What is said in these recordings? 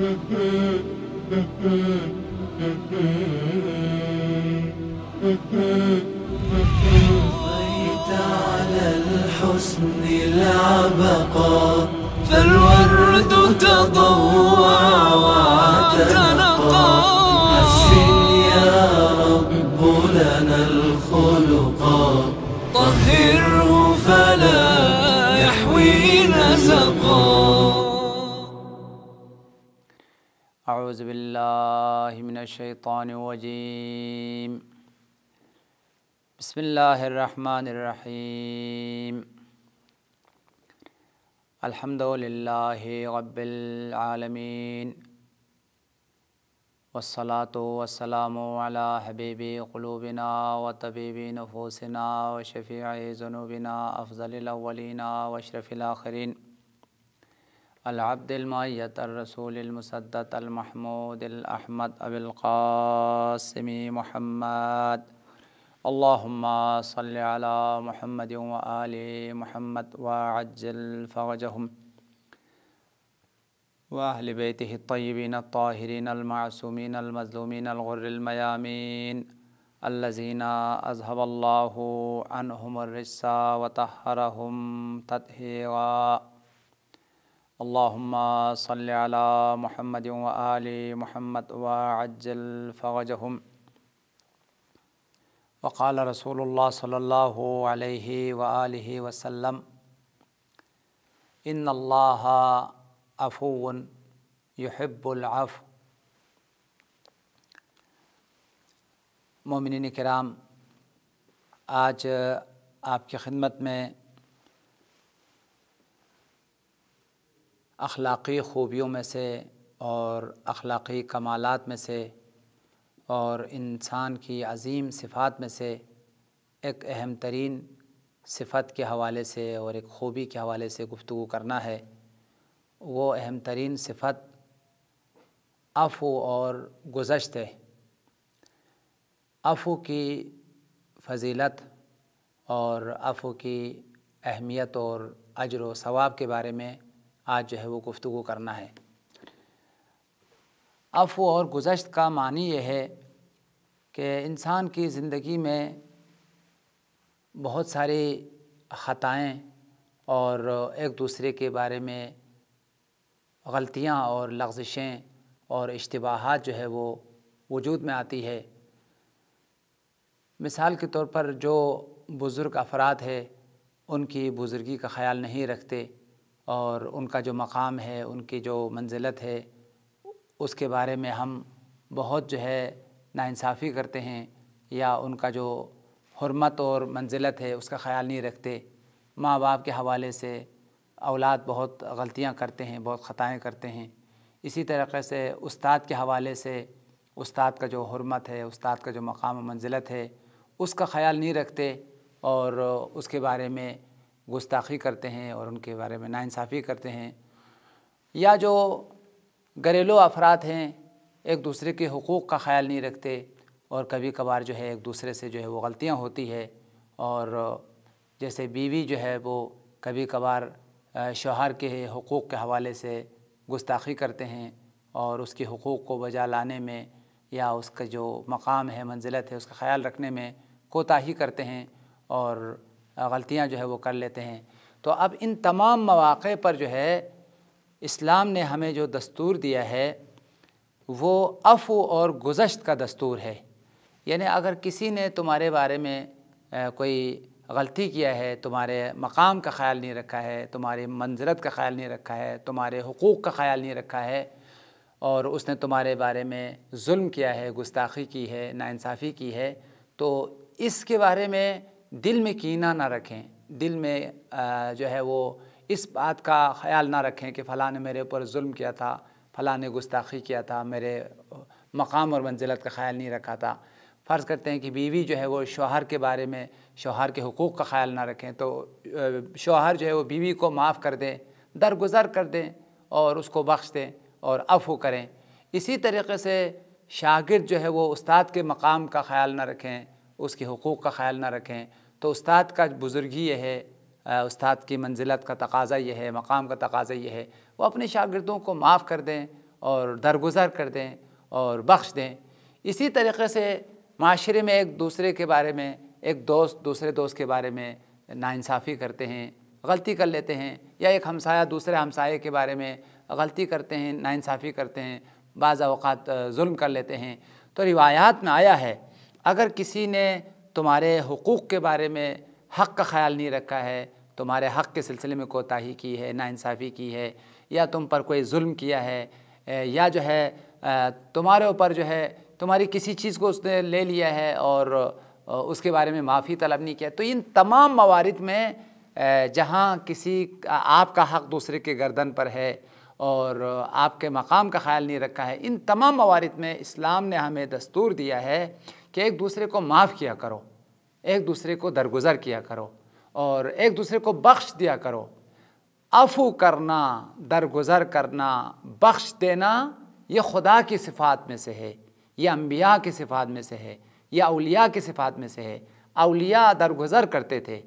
طويت على الحسن العبقى، فالورد تضوع وتنقى. حسن يا رب لنا الخلقا، طهره فلا يحوي نزقا. أعوذ بالله من الشيطان الرجيم. بسم الله الرحمن الرحيم. الحمد لله رب العالمين، والصلاة والسلام على حبيب قلوبنا وطبيب نفوسنا وشفيع ذنوبنا، أفضل الأولين وأشرف الآخرين، العبد المعيّد الرسول المسدد المحمود الأحمد أبي القاسم محمد. اللهم صل على محمد وآل محمد وعجل فرجهم وأهل بيته الطيبين الطاهرين المعصومين المظلومين الغر الميامين، الذين أذهب الله عنهم الرجس وطهرهم تطهيرا. اللهم صل على محمد وآل محمد وعجل فرجهم. وقال رسول الله صلى الله عليه وآله وسلم: إن الله عفو يحب العفو. मोमिनीन किराम, आज आपकी खिदमत में अखलाक़ी ख़ूबियों में से और अखलाक़ी कमालात में से और इंसान की अज़ीम सिफ़ात में से एक अहम तरीन सिफ़त के हवाले से और एक ख़ूबी के हवाले से गुफ्तगू करना है। वो अहम तरीन सिफ़त अफ़ू और गुज़श्त है। अफ़ू की फ़जीलत और अफ़ू की अहमियत और अज्र व सवाब के बारे में आज जो है वो गुफ्तगू करना है। अफ़्व और गुज़श्त का मानी यह है कि इंसान की ज़िंदगी में बहुत सारी ख़ताएँ और एक दूसरे के बारे में गलतियाँ और लग़ज़िशें और इश्तिबाहात जो है वो वजूद में आती है। मिसाल के तौर पर जो बुज़ुर्ग अफराद है उनकी बुज़ुर्गी का ख़्याल नहीं रखते और उनका जो मकाम है, उनकी जो मंजिलत है, उसके बारे में हम बहुत जो है नाइंसाफ़ी करते हैं या उनका जो हुर्मत और मंजिलत है उसका ख़्याल नहीं रखते। माँ बाप के हवाले से औलाद बहुत गलतियाँ करते हैं, बहुत ख़ताएँ करते हैं। इसी तरीक़े से उस्ताद के हवाले से उस्ताद का जो हुर्मत है, उस्ताद का जो मकाम और मंजिलत है, उसका ख़्याल नहीं रखते और उसके बारे में गुस्ताखी करते हैं और उनके बारे में नाइंसाफ़ी करते हैं। या जो घरेलू अफराद हैं, एक दूसरे के हुकूक़ का ख़्याल नहीं रखते और कभी कभार जो है एक दूसरे से जो है वो गलतियाँ होती है। और जैसे बीवी जो है वो कभी कभार शौहर के हुकूक़ के हवाले से गुस्ताखी करते हैं और उसके हुकूक़ को बजा लाने में या उसका जो मकाम है, मंजिलत है, उसका ख़्याल रखने में कोताही करते हैं और गलतियाँ जो है वो कर लेते हैं। तो अब इन तमाम मौक़े पर जो है इस्लाम ने हमें जो दस्तूर दिया है वो अफ़ू और गुज़श्त का दस्तूर है। यानी अगर किसी ने तुम्हारे बारे में कोई गलती किया है, तुम्हारे मकाम का ख़्याल नहीं रखा है, तुम्हारी मंज़रत का ख़्याल नहीं रखा है, तुम्हारे हुकूक़ का ख़्याल नहीं रखा है और उसने तुम्हारे बारे में जुल्म किया है, गुस्ताखी की है, नाइंसाफ़ी की है, तो इसके बारे में दिल में कीना ना रखें। दिल में जो है वो इस बात का ख़्याल ना रखें कि फ़लाँ ने मेरे ऊपर जुल्म किया था, फ़लाँ ने गुस्ताखी किया था, मेरे मकाम और मंजिलत का ख़्याल नहीं रखा था। फ़र्ज़ करते हैं कि बीवी जो है वो शौहर के बारे में, शौहर के हुकूक़ का ख़्याल ना रखें, तो शौहर जो है वो बीवी को माफ़ कर दें, दरगुज़र कर दें और उसको बख्श दें और अफ़ू करें। इसी तरीक़े से शागिर्द जो है वो उस्ताद के मकाम का ख़्याल ना रखें, उसके हुकूक़ का ख़्याल ना रखें। तो उस्ताद का बुज़ुर्गी यह है, उस्ताद की मंजिलत का तकाज़ा यह है, मकाम का तकाज़ा यह है, वो अपने शागिर्दों को माफ़ कर दें और दरगुजर कर दें और बख्श दें। इसी तरीक़े से माशरे में एक दूसरे के बारे में, एक दोस्त दूसरे दोस्त के बारे में नाइंसाफ़ी करते हैं, गलती कर लेते हैं, या एक हमसाया दूसरे हमसाये के बारे में गलती करते हैं, नाइंसाफ़ी करते हैं, बाज़ औक़ात जुल्म कर लेते हैं। तो रिवायात में आया है अगर किसी ने तुम्हारे हुकूक़ के बारे में हक़ का ख़्याल नहीं रखा है, तुम्हारे हक़ के सिलसिले में कोताही की है, नाइंसाफ़ी की है, या तुम पर कोई जुल्म किया है, या जो है तुम्हारे ऊपर जो है तुम्हारी किसी चीज़ को उसने ले लिया है और उसके बारे में माफ़ी तलब नहीं किया, तो इन तमाम मवारिद में जहाँ किसी आपका हक़ दूसरे के गर्दन पर है और आपके मकाम का ख़्याल नहीं रखा है, इन तमाम मवारिद में इस्लाम ने हमें दस्तूर दिया है कि एक दूसरे को माफ़ किया करो, एक दूसरे को दरगुजर किया करो और एक दूसरे को बख्श दिया करो। अफ़ू करना, दरगुजर करना, बख्श देना, ये खुदा की सिफ़ात में से है, ये अंबिया की सिफ़ात में से है, यह औलिया की सिफ़ात में से है। औलिया दरगुजर करते थे,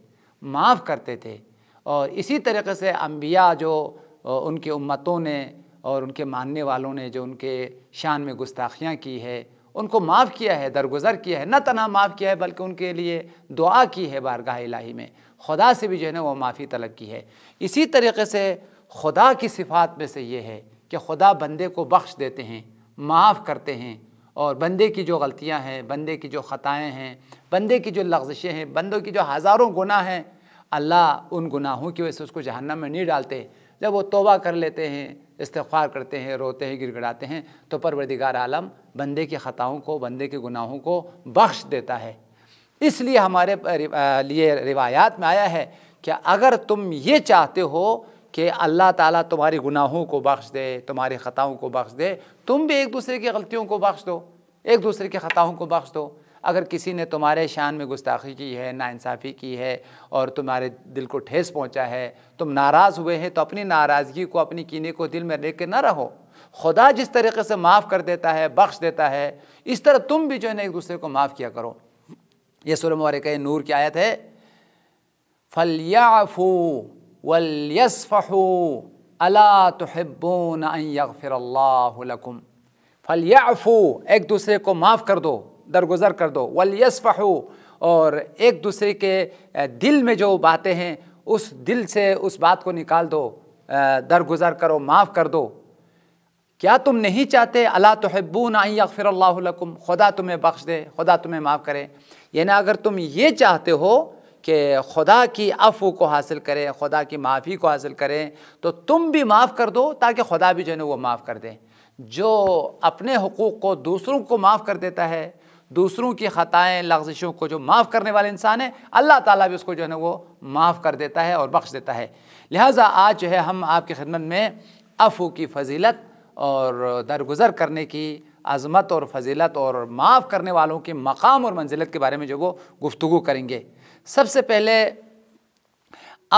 माफ़ करते थे, और इसी तरीक़े से अंबिया जो उनकी उम्मतों ने और उनके मानने वालों ने जो उनके शान में गुस्ताखियाँ की है, उनको माफ़ किया है, दरगुजर किया है। न तना माफ़ किया है बल्कि उनके लिए दुआ की है बारगाह इलाही में, खुदा से भी जो है ना वो माफ़ी तलब की है। इसी तरीक़े से खुदा की सिफ़ात में से ये है कि खुदा बंदे को बख्श देते हैं, माफ़ करते हैं, और बंदे की जो गलतियां हैं, बंदे की जो ख़ताएँ हैं, बंदे की जो लग़ज़िशें हैं, बंदों की जो हज़ारों गुनाह हैं, अल्लाह उन गुनाहों की वजह से उसको जहन्नम में नहीं डालते। जब वो तौबा कर लेते हैं, इस्तिग़फ़ार करते हैं, रोते हैं, गिड़गिड़ाते हैं, तो परवरदिगार आलम बंदे की ख़ताओं को, बंदे के गुनाहों को बख्श देता है। इसलिए हमारे लिए रिवायात में आया है कि अगर तुम ये चाहते हो कि अल्लाह ताला तुम्हारे गुनाहों को बख्श दे, तुम्हारी ख़ताओं को बख्श दे, तुम भी एक दूसरे की गलतियों को बख्श दो, एक दूसरे की ख़ताओं को बख्श दो। अगर किसी ने तुम्हारे शान में गुस्ताखी की है, नाइंसाफ़ी की है और तुम्हारे दिल को ठेस पहुंचा है, तुम नाराज़ हुए हैं, तो अपनी नाराज़गी को, अपनी कीने को दिल में लेके ना रहो। खुदा जिस तरीक़े से माफ़ कर देता है, बख्श देता है, इस तरह तुम भी जो है ना एक दूसरे को माफ़ किया करो। ये सूरह मुबारका नूर की आयत है। फल्याफ़ू वल्यस्फ़हू अला तुहिब्बून अन यग़फिरल्लाहु लकुम। फल्याफ़ू, एक दूसरे को माफ़ कर दो, दरगुजर कर दो। वल्यस्फ़हू, और एक दूसरे के दिल में जो बातें हैं उस दिल से उस बात को निकाल दो, दरगुजर करो, माफ़ कर दो। क्या तुम नहीं चाहते अला तुहिब्बून अन यग़फिरल्लाहु लकुम, खुदा तुम्हें बख्श दे, खुदा तुम्हें माफ़ करे। यानी अगर तुम ये चाहते हो कि खुदा की अफ़ू को हासिल करें, खुदा की माफ़ी को हासिल करें, तो तुम भी माफ़ कर दो ताकि खुदा भी जो है ना वो माफ़ कर दें। जो अपने हुकूक़ को दूसरों को माफ़ कर देता है, दूसरों की ख़ताएँ लग़ज़िशों को जो माफ़ करने वाले इंसान है, अल्लाह ताला भी उसको जो है ना वो माफ़ कर देता है और बख्श देता है। लिहाजा आज जो है हम आपकी खिदमत में अफ़ू की फ़जीलत और दरगुजर करने की अज़मत और फ़जीलत और माफ़ करने वालों के मकाम और मंजिलत के बारे में जो वो गुफ्तगू करेंगे। सबसे पहले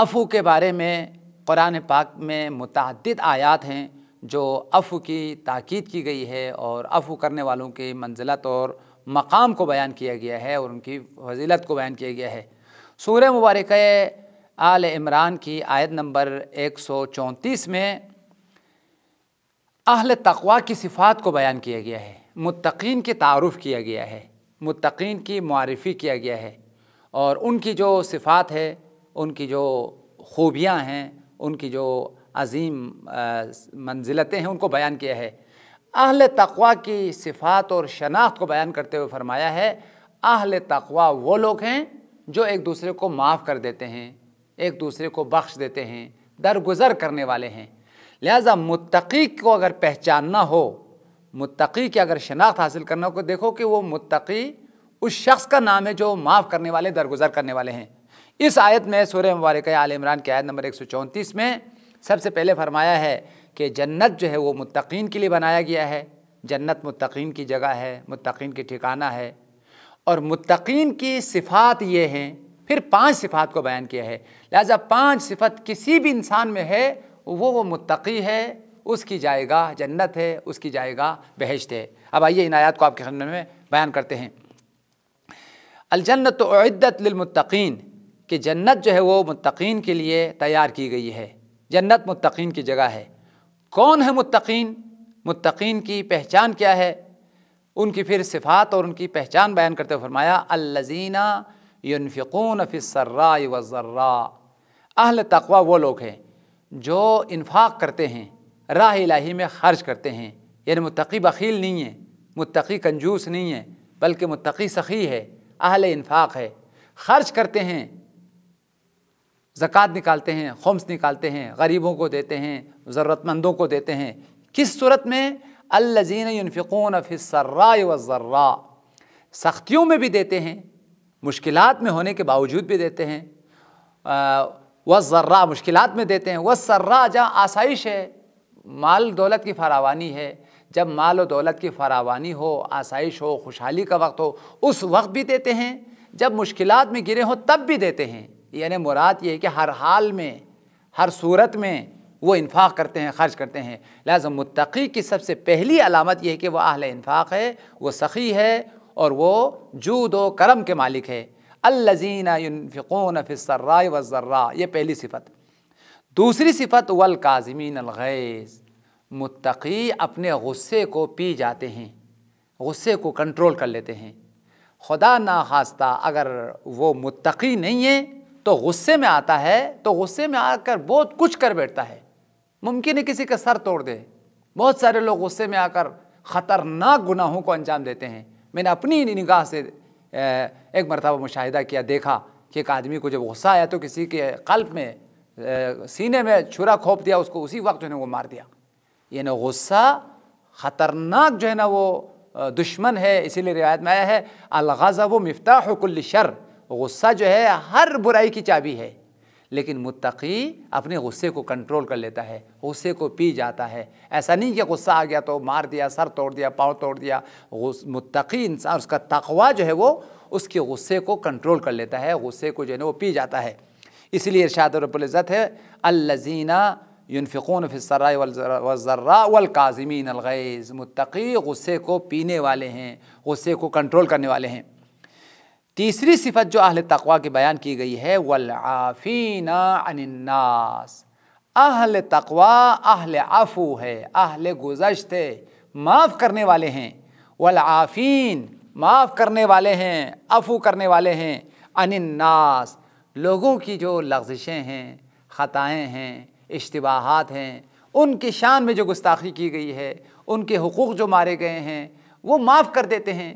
अफ़ू के बारे में क़ुरान पाक में मुतअद्दिद आयात हैं जो अफ़ू की ताक़ीद की गई है और अफ़ू करने वालों की मंजिलत और मकाम को बयान किया गया है और उनकी फ़ज़ीलत को बयान किया गया है। सूरह मुबारका आल इमरान की आयत नंबर 134 में अहल तक़वा की सिफ़ात को बयान किया गया है, मुत्तक़ीन के तारुफ़ किया गया है, मुत्तक़ीन की मुआरिफ़ी किया गया है और उनकी जो सिफ़ात है, उनकी जो ख़ूबियाँ हैं, उनकी जो अज़ीम मंजिलतें हैं, उनको बयान किया है। अहल तक़वा की सिफ़ात और शनाख्त को बयान करते हुए फरमाया है अहल तक़वा वो लोग हैं जो एक दूसरे को माफ़ कर देते हैं, एक दूसरे को बख्श देते हैं, दरगुजर करने वाले हैं। लिहाजा मुत्तक़ी को अगर पहचानना हो, मुत्तक़ी की अगर शनाख्त हासिल करना हो, तो देखो कि वो मुत्तक़ी उस शख्स का नाम है जो माफ़ करने वाले, दरगुजर करने वाले हैं। इस आयत में सूरह मुबारका आल इमरान की आयत नंबर 134 में सबसे पहले फरमाया है कि जन्नत जो है वो मुत्तक़ीन के लिए बनाया गया है, जन्नत मुत्तक़ीन की जगह है, मुत्तक़ीन की ठिकाना है, और मुत्तक़ीन की सिफ़ात ये हैं। फिर 5 सिफ़ात को बयान किया है। लिहाजा 5 सिफ़त किसी भी इंसान में है वो मुत्तक़ी है, उसकी जायगाह जन्नत है, उसकी जायगाह बहिश्त है। अब आइए इन आयत को आपके खिदमत में बयान करते हैं। अलजन्नतु उइद्दत लिलमुत्तक़ीन, कि जन्नत जो है वो मुत्तक़ीन के लिए तैयार की गई है, जन्नत मुत्तक़ीन की जगह है। कौन है मुत्तक़ीन? मुत्तकीन की पहचान क्या है, उनकी फिर सिफात और उनकी पहचान बयान करते हुए फरमाया अल्लज़ीना युनफ़िक़ून फ़िस्सर्राइ वज़्ज़र्रा। अहल तक़वा वो लोग हैं जो इन्फ़ाक़ करते हैं, राह इलाही में ख़र्च करते हैं। यानी मुत्तकी बख़ील नहीं है, मुत्तकी कंजूस नहीं है, बल्कि मुत्तकी सखी है, अहल इन्फ़ाक़ है। ख़र्च करते हैं, ज़कात निकालते हैं, खुम्स निकालते हैं, गरीबों को देते हैं, ज़रूरतमंदों को देते हैं। किस सूरत में? अल्लज़ीन युनफ़िक़ून फ़िस्सर्राइ वज़्ज़र्रा। सख्तियों में भी देते हैं, मुश्किलात में होने के बावजूद भी देते हैं। वज़्ज़र्रा मुश्किलात में देते हैं, वस्सर्रा जहाँ आसाइश है, माल दौलत की फरावानी है। जब माल और दौलत की फरावानी हो, आसाइश हो, खुशहाली का वक्त हो, उस वक्त भी देते हैं। जब मुश्किलात में गिरे हो तब भी देते हैं। यानी मुराद ये है कि हर हाल में, हर सूरत में वो इन्फ़ाक़ करते हैं, ख़र्च करते हैं। लिहाजा मुत्तकी की सबसे पहली अलामत यह है कि वह अहले इन्फ़ाक़ है, वो सखी है और वो जूद व करम के मालिक है। अल्लज़ीना युनफ़िक़ून फ़िस्सर्राइ वज़्ज़र्रा, ये पहली सिफत। दूसरी सिफत वल काज़िमीन अलग़ैज़, मुत्तकी अपने गुस्से को पी जाते हैं, गुस्से को कंट्रोल कर लेते हैं। खुदा ना खास्ता अगर वो मुत्तकी नहीं है तो गुस्से में आता है, तो गुस्से में आकर बहुत कुछ कर बैठता है, मुमकिन है किसी का सर तोड़ दे। बहुत सारे लोग गुस्से में आकर ख़तरनाक गुनाहों को अंजाम देते हैं। मैंने अपनी निगाह से एक मरतबा मुशाहिदा किया, देखा कि एक आदमी को जब गुस्सा आया तो किसी के कल्ब में, सीने में छुरा खोप दिया, उसको उसी वक्त जो है वो मार दिया। यानी गुस्सा ख़तरनाक जो है ना वो दुश्मन है। इसीलिए रिवायत में आया है अलग़ज़ब मिफ्ताह कुल्ल शर, गुस्सा जो है हर बुराई की चाबी है। लेकिन मुत्तकी अपने गुस्से को कंट्रोल कर लेता है, गुस्से को पी जाता है। ऐसा नहीं कि गुस्सा आ गया तो मार दिया, सर तोड़ दिया, पाँव तोड़ दिया। मुत्तकी इंसान, उसका तक़वा जो है वो उसके गुस्से को कंट्रोल कर लेता है, गुस्से को जो है वो पी जाता है। इसलिए इरशाद रब्बुल इज़्ज़त है अल्लज़ीना युनफ़िक़ून फ़िस्सर्राइ वज़्ज़र्रा वल्काज़िमीन अलग़ैज़, मुत्तकी गुस्से को पीने वाले हैं, गुस्से को कंट्रोल करने वाले हैं। तीसरी सिफत जो अहल तक़वा की बयान की गई है वल आफ़ीना अनिन्नास। अहल तक़वा अहल आफ़ू है, अहल गुज़श्त है, माफ़ करने वाले हैं। वल आफ़ीन माफ़ करने वाले हैं, अफ़ू करने वाले हैं। अनिन्नास लोगों की जो लग़ज़िशें हैं, ख़ताएँ हैं, इश्तिबाहात हैं, उनकी शान में जो गुस्ताखी की गई है, उनके हुकूक़ जो मारे गए हैं वो माफ़ कर देते हैं।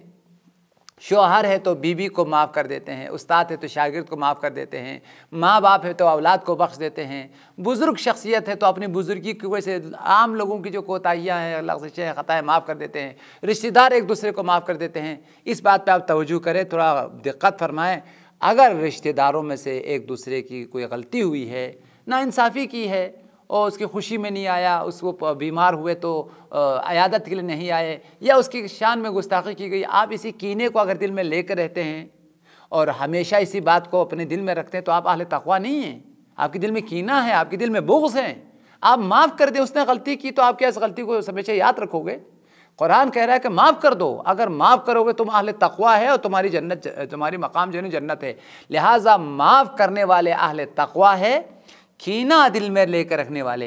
शोहर है तो बीवी को माफ़ कर देते हैं, उस्ताद है तो शागिर्द को माफ़ कर देते हैं, माँ बाप है तो औलाद को बख्श देते हैं, बुज़ुर्ग शख्सियत है तो अपनी बुज़ुर्गी की वजह से आम लोगों की जो कोताहियाँ हैं, लग़ज़िशें हैं, ख़ताएँ माफ़ कर देते हैं। रिश्तेदार एक दूसरे को माफ़ कर देते हैं। इस बात पर आप तवज्जो करें, थोड़ा दिक्कत फरमाएँ। अगर रिश्तेदारों में से एक दूसरे की कोई गलती हुई है, नाइंसाफ़ी की है और उसकी खुशी में नहीं आया, उसको बीमार हुए तो अयादत के लिए नहीं आए, या उसकी शान में गुस्ताखी की गई, आप इसी कीने को अगर दिल में लेकर रहते हैं और हमेशा इसी बात को अपने दिल में रखते हैं तो आप अहले तक़वा नहीं हैं। आपके दिल में कीना है, आपके दिल में बुग़्ज़ हैं। आप माफ़ कर दें, उसने गलती की तो आप क्या इस गलती को हमेशा याद रखोगे? कुरान कह रहा है कि माफ़ कर दो। अगर माफ़ करोगे तुम अहले तक़वा है और तुम्हारी जन्नत, तुम्हारी मकाम जो है जन्नत है। लिहाजा माफ़ करने वाले अहले तक़वा है। कीना दिल में लेकर रखने वाले,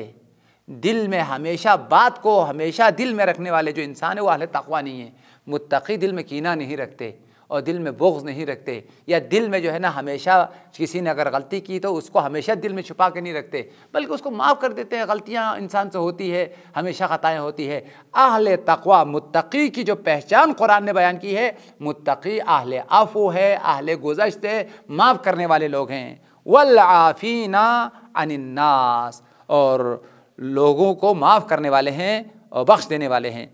दिल में हमेशा बात को हमेशा दिल में रखने वाले जो इंसान है वो अहले तक़वा नहीं है। मुत्तकी दिल में कीना नहीं रखते और दिल में बुग़्ज़ नहीं रखते, या दिल में जो है ना हमेशा किसी ने अगर गलती की तो उसको हमेशा दिल में छुपा के नहीं रखते, बल्कि उसको माफ़ कर देते हैं। गलतियाँ इंसान से होती है, हमेशा ख़ताएँ होती है। अहले तक़वा मुत्तकी की जो पहचान कुरान ने बयान की है, मुत्तकी अहले आफ़ू है, अहले गुज़श्त है, माफ़ करने वाले लोग हैं। वल आफ़ीना अनिन्नास, और लोगों को माफ़ करने वाले हैं और बख्श देने वाले हैं।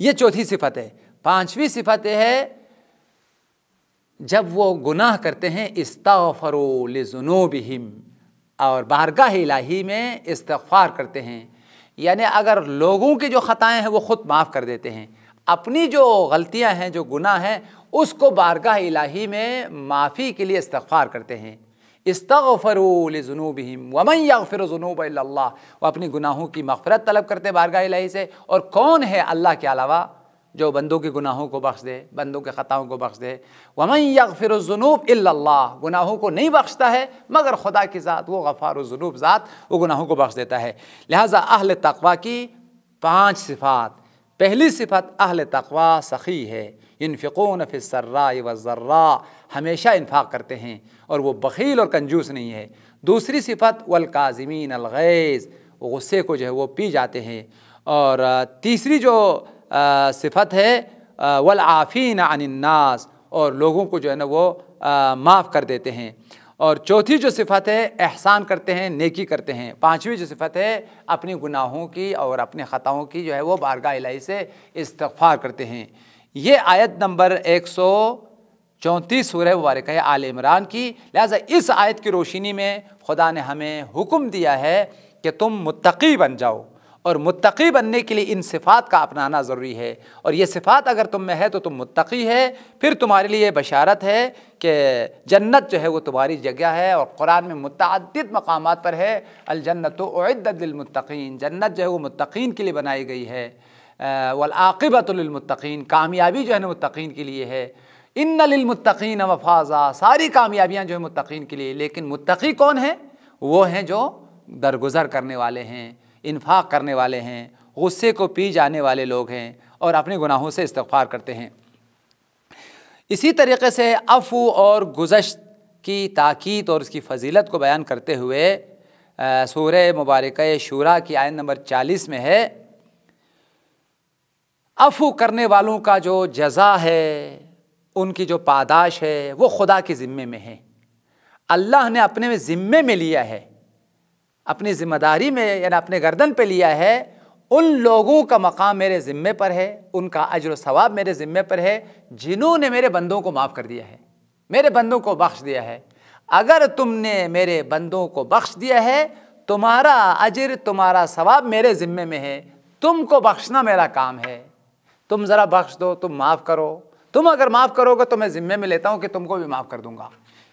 ये चौथी सिफत है। पांचवी सिफत है जब वो गुनाह करते हैं इस्तग़फ़रू लिज़ुनूबिहिम, और बारगाह इलाही में इस्तग़फ़ार करते हैं। यानी अगर लोगों की जो ख़ताएँ हैं वो ख़ुद माफ़ कर देते हैं, अपनी जो गलतियाँ हैं, जो गुनाह हैं, उसको बारगाह इलाही में माफ़ी के लिए इस्तग़फ़ार करते हैं। इस्तग़फ़रू लिज़ुनूबिहिम वमन यग़फ़िरु ज़ुनूब इल्लल्लाह, वो अपने गुनाहों की मग़फ़िरत तलब करते हैं बारगाह इलाही से। और कौन है अल्लाह के अलावा जो बंदों के गुनाहों को बख्श दे, बंदों के ख़ताओं को बख्श दे। वमन यग़फ़िरु ज़ुनूब इल्लल्लाह, गुनाहों को नहीं बख्शता है मगर खुदा की ज़ात, वो गफ़ारुज़्ज़ुनूब ज़ात, वो गुनाहों को बख्श देता है। लिहाजा अहल तक़वा की पांच सिफात। पहली सिफत अहल तकवा सखी है, इन्फ़िक़ून फ़ी सर्राए वज़र्रा, हमेशा इन्फ़ाक़ करते हैं और वो बख़ील और कंजूस नहीं है। दूसरी सिफत वल काज़िमीन अल गैज़, गुस्से को जो है वो पी जाते हैं। और तीसरी जो सिफत है वल आफ़ीन अनिन नास, और लोगों को जो है ना वो माफ़ कर देते हैं। और चौथी जो सिफत है एहसान करते हैं, नेकी करते हैं। पांचवी जो सिफत है अपने गुनाहों की और अपने ख़ताओं की जो है वो बारगाह इलाही से इस्तग़फ़ार करते हैं। ये आयत नंबर 134 सूरह मुबारक है आल इमरान की। लिहाजा इस आयत की रोशनी में खुदा ने हमें हुक्म दिया है कि तुम मुत्तकी बन जाओ, और मुत्तकी बनने के लिए इन सिफ़ात का अपनाना ज़रूरी है। और ये सिफ़ात अगर तुम में है तो तुम मुत्तकी है, फिर तुम्हारे लिए बशारत है कि जन्नत जो है वो तुम्हारी जगह है। और कुरान में मुतअद्दिद मकामात पर है अल जन्नतु उइद्दत लिल मुत्तकीन, जन्नत जो है वो मुत्तकीन के लिए बनाई गई है। वल आक़िबतु लिल मुत्तकीन, कामयाबी जो है ना मुत्तकीन के लिए है। इन्ना लिल मुत्तकीन मफ़ाज़ा, सारी कामयाबियाँ जो है मुत्तकीन के लिए। लेकिन मुत्तकी कौन है? वो हैं जो दरगुजर करने वाले हैं, इन्फ़ाक़ करने वाले हैं, गुस्से को पी जाने वाले लोग हैं और अपने गुनाहों से इस्तग़फ़ार करते हैं। इसी तरीक़े से अफ़ू और गुज़श्त की ताक़ीद और उसकी फ़जीलत को बयान करते हुए सूरह मुबारक शूरा की आयत नंबर 40 में है अफ़ू करने वालों का जो जज़ा है, उनकी जो पादाश है, वो खुदा के ज़िम्मे में है। अल्लाह ने अपने ज़िम्मे में लिया है, अपनी ज़िम्मेदारी में, यानी अपने गर्दन पे लिया है। उन लोगों का मकाम मेरे ज़िम्मे पर है, उनका अज्र सवाब मेरे ज़िम्मे पर है जिन्होंने मेरे बंदों को माफ़ कर दिया है, मेरे बंदों को बख्श दिया है। अगर तुमने मेरे बंदों को बख्श दिया है, तुम्हारा अज्र, तुम्हारा सवाब मेरे ज़िम्मे में है। तुमको बख्शना मेरा काम है। तुम ज़रा बख्श दो, तुम माफ़ करो। तुम अगर माफ़ करोगे तो मैं ज़िम्मे में लेता हूँ कि तुमको भी माफ़ कर दूँगा।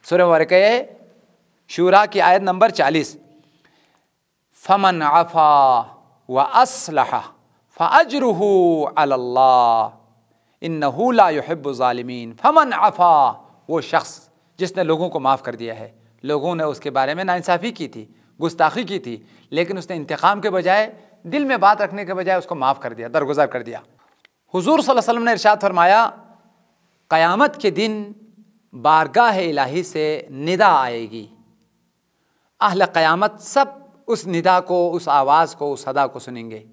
सूरह मुबारक शूरा की आयत नंबर 40। फ़मन अफ़ा व अस्लहा फ़अज्रुहु अलल्लाह इन्नहु ला युहिब्बु ज़ालिमीन। फ़मन अफ़ा, वो शख्स जिसने लोगों को माफ़ कर दिया है, लोगों ने उसके बारे में नाइंसाफ़ी की थी, गुस्ताखी की थी, लेकिन उसने इंतकाम के बजाय, दिल में बात रखने के बजाय उसको माफ़ कर दिया, दरगुजार कर दिया। हुज़ूर सल्लल्लाहु अलैहि वसल्लम ने इरशाद फरमाया क़यामत के दिन बारगाह इलाही से निदा आएगी, अहल क़यामत सब उस निदा को, उस आवाज़ को, उस सदा को सुनेंगे।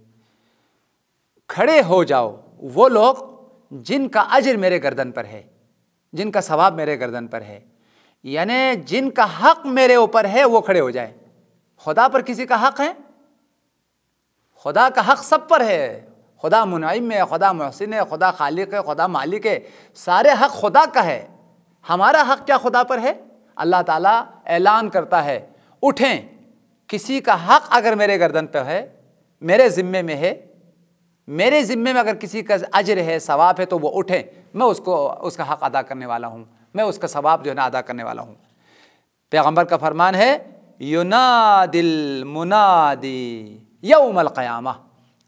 खड़े हो जाओ वो लोग जिनका अजर मेरे गर्दन पर है, जिनका सवाब मेरे गर्दन पर है, यानी जिनका हक़ मेरे ऊपर है, वो खड़े हो जाए। खुदा पर किसी का हक़ है? खुदा का हक़ सब पर है। खुदा मुनइम है, खुदा मोहसिन है, खुदा खालिक है, खुदा मालिक है, सारे हक़ खुदा का है। हमारा हक़ क्या खुदा पर है? अल्लाह ताला ऐलान करता है उठें, किसी का हक़ अगर मेरे गर्दन पर है, मेरे ज़िम्मे में है, मेरे ज़िम्मे में अगर किसी का अजर है, सवाब है, तो वो उठे, मैं उसको उसका हक़ अदा करने वाला हूँ, मैं उसका सवाब जो है ना अदा करने वाला हूँ। पैगम्बर का फरमान है युनादिल मुनादी यौमल क़यामह,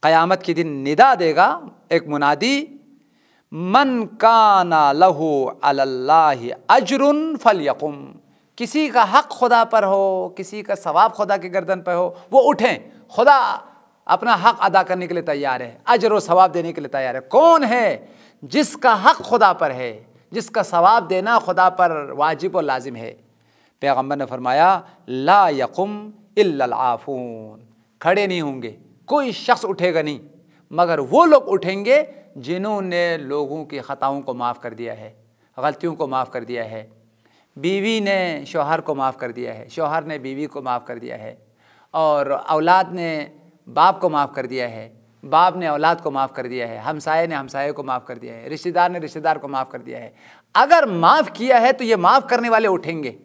क़यामत के दिन निदा देगा एक मुनादी, मन काना लहू अलल्लाहि अज्रुन फलयकुम, किसी का हक़ खुदा पर हो, किसी का सवाब खुदा के गर्दन पर हो, वो उठें। खुदा अपना हक़ अदा करने के लिए तैयार है, अजर और सवाब देने के लिए तैयार है। कौन है? जिसका हक़ खुदा पर है, जिसका सवाब देना खुदा पर वाजिब और लाजिम है। पैगम्बर ने फरमाया ला यकुम इल्लल आफून, खड़े नहीं होंगे, कोई शख्स उठेगा नहीं, मगर वो लोग उठेंगे जिन्होंने लोगों की ख़ताओं को माफ़ कर दिया है, गलतियों को माफ़ कर दिया है। बीवी ने शौहर को माफ़ कर दिया है, शौहर ने बीवी को माफ़ कर दिया है, और औलाद ने बाप को माफ़ कर दिया है, बाप ने औलाद को माफ़ कर दिया है, हमसाये ने हमसाये को माफ़ कर दिया है, रिश्तेदार ने रिश्तेदार को माफ़ कर दिया है। अगर माफ़ किया है तो ये माफ़ करने वाले उठेंगे,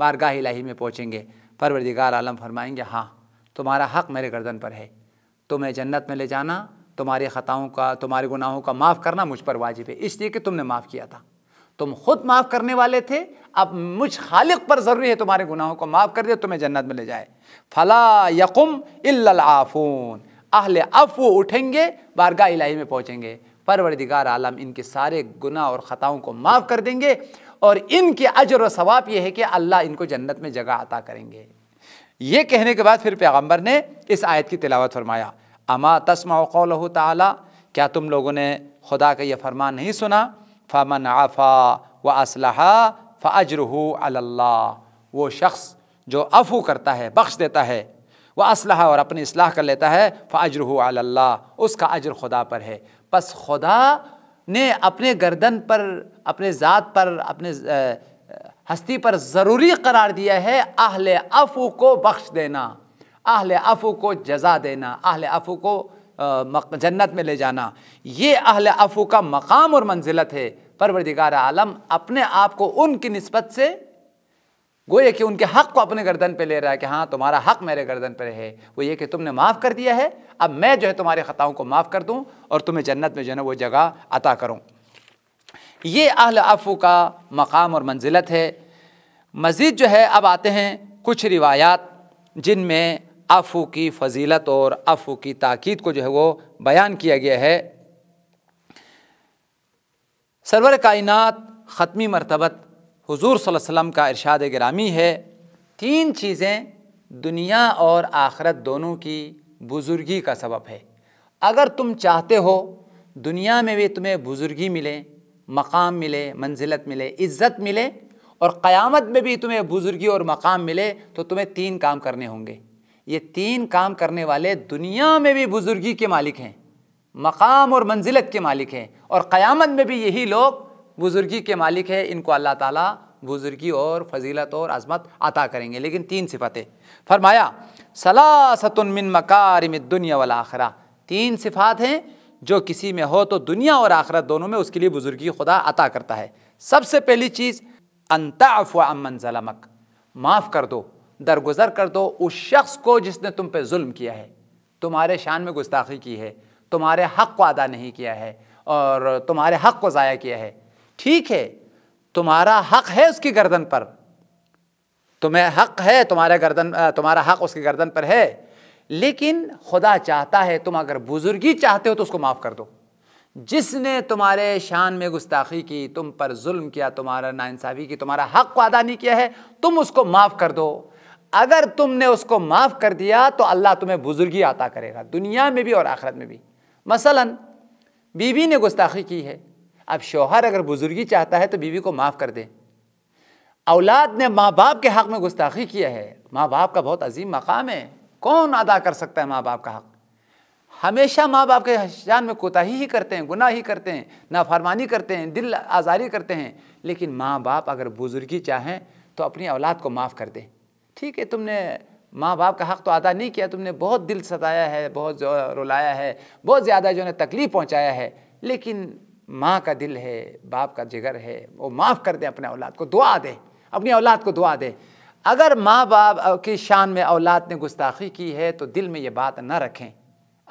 बारगाह इलाही में पहुँचेंगे। परवरदिगार आलम फरमाएंगे हाँ, तुम्हारा हक़ मेरे गर्दन पर है, तुम्हें जन्नत में ले जाना, तुम्हारी ख़ताओं का, तुम्हारे गुनाहों का माफ़ करना मुझ पर वाजिब है, इसलिए कि तुमने माफ़ किया था, तुम खुद माफ़ करने वाले थे। अब मुझ खालिक पर ज़रूरी है तुम्हारे गुनाहों को माफ़ कर दे, तुम्हें जन्नत में ले जाए। फला यकुम इल्लल आफून, अहले अफ़ू उठेंगे, बारगाह इलाही में पहुँचेंगे, परवरदिगार आलम इनके सारे गुनाह और ख़ताओं को माफ़ कर देंगे। और इनके अजर और सवाब ये है कि अल्लाह इनको जन्नत में जगह अता करेंगे। ये कहने के बाद फिर पैगम्बर ने इस आयत की तिलावत फरमाया अमा तस्मा क़ौलहु ताला, क्या तुम लोगों ने खुदा का यह फरमान नहीं सुना, फ़मन आफ़ा व असलहा फ़अज्रुहु अल्लाह, वो शख्स जो अफ़ू करता है, बख्श देता है, व असलहा और अपनी इस्लाह कर लेता है, फ़अज्रुहु अल्लाह, उसका अजर खुदा पर है। बस खुदा ने अपने गर्दन पर, अपने ज़ात पर, अपने हस्ती पर ज़रूरी करार दिया है अहले अफ़ू को बख्श देना, अहले अफ़ू को जज़ा देना, अहले अफ़ू को जन्नत में ले जाना। ये अहले अफ़ू का मकाम और मंजिलत है। परवरदिगार आलम अपने आप को उनकी निस्बत से गोया कि उनके हक़ को अपने गर्दन पे ले रहा है कि हाँ तुम्हारा हक़ मेरे गर्दन पे है। वो ये कि तुमने माफ़ कर दिया है, अब मैं जो है तुम्हारे ख़ताओं को माफ़ कर दूँ और तुम्हें जन्नत में जो है ना वो जगह अता करूँ। ये अहले अफ़ू का मकाम और मंजिलत है। मज़ीद जो है अब आते हैं कुछ रिवायात जिनमें अफ़ू की फ़जीलत और अफ़ू की ताक़ीद को जो है वो बयान किया गया है। सरवर कायनात ख़त्मी मरतबत हुज़ूर सल्लल्लाहु अलैहि वसल्लम का इरशाद गिरामी है, तीन चीज़ें दुनिया और आखरत दोनों की बुज़ुर्गी का सबब है। अगर तुम चाहते हो दुनिया में भी तुम्हें बुज़ुर्गी मिले, मकाम मिले, मंजिलत मिले, इज़्ज़त मिले और क़यामत में भी तुम्हें बुज़ुर्गी और मकाम मिले, तो तुम्हें तीन काम करने होंगे। ये तीन काम करने वाले दुनिया में भी बुज़ुर्गी के मालिक हैं, मकाम और मंजिलत के मालिक हैं और क़यामत में भी यही लोग बुज़ुर्गी के मालिक है। इनको अल्लाह ताला बुज़ुर्गी और फजीलत और अज़मत अता करेंगे। लेकिन तीन सिफ़तें फरमाया, सलासतुन मिन मकारिमिद दुनिया वल आखिरा, तीन सिफ़ात हैं जो किसी में हो तो दुनिया और आखिरत दोनों में उसके लिए बुज़ुर्गी खुदा अता करता है। सबसे पहली चीज़, अन तअफ़ु अम्मन ज़लमक, माफ़ कर दो, दरगुजर कर दो उस शख्स को जिसने तुम पे जुल्म किया है, तुम्हारे शान में गुस्ताखी की है, तुम्हारे हक़ को अदा नहीं किया है और तुम्हारे हक़ को ज़ाया किया है। ठीक है, तुम्हारा हक़ है उसकी गर्दन पर, तुम्हें हक़ है, तुम्हारा हक़ उसकी गर्दन पर है, लेकिन खुदा चाहता है तुम अगर बुज़ुर्गी चाहते हो तो उसको माफ़ कर दो। जिसने तुम्हारे शान में गुस्ताखी की, तुम पर जुल्म किया, तुम्हारा नाइंसाफ़ी की, तुम्हारा हक़ को अदा नहीं किया है, तुम उसको माफ़ कर दो। अगर तुमने उसको माफ़ कर दिया तो अल्लाह तुम्हें बुज़ुर्गी अता करेगा, दुनिया में भी और आखिरत में भी। मसलन बीवी ने गुस्ताखी की है, अब शौहर अगर बुज़ुर्गी चाहता है तो बीवी को माफ़ कर दे। औलाद ने माँ बाप के हक़ में गुस्ताखी किया है, माँ बाप का बहुत अजीम मकाम है, कौन अदा कर सकता है माँ बाप का हक़। हमेशा माँ बाप के शान में कोताही ही करते हैं, गुनाह ही करते हैं, नाफरमानी करते हैं, दिल आज़ारी करते हैं, लेकिन माँ बाप अगर बुज़ुर्गी चाहें तो अपनी औलाद को माफ़ कर दें। ठीक है, तुमने माँ बाप का हक़ तो अदा नहीं किया, तुमने बहुत दिल सताया है, बहुत रुलाया है, बहुत ज़्यादा जो है तकलीफ़ पहुँचाया है, लेकिन माँ का दिल है, बाप का जिगर है, वो माफ़ कर दें, अपने औलाद को दुआ दें, अपनी औलाद को दुआ दें। अगर माँ बाप की शान में औलाद ने गुस्ताखी की है तो दिल में ये बात ना रखें,